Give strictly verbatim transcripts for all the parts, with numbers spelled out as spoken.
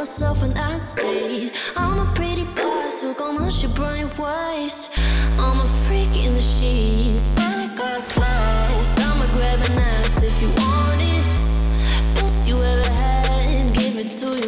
myself and I stayed. I'm a pretty boss who got much bright waist. I'm a freak in the sheets, but I got class. I'ma grab an ass if you want it. Best you ever had, give it to you.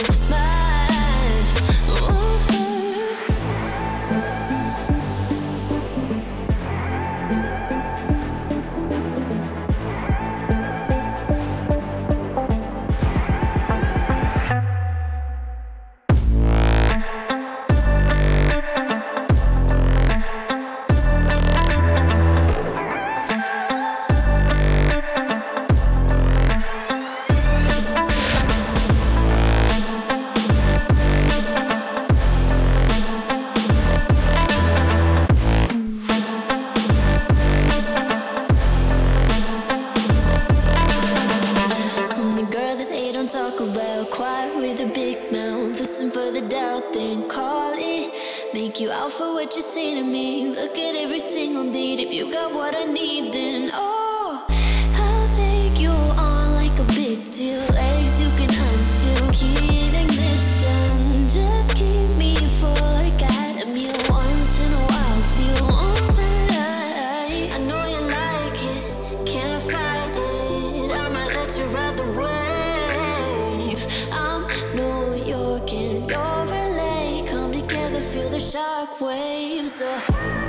Waves. Uh.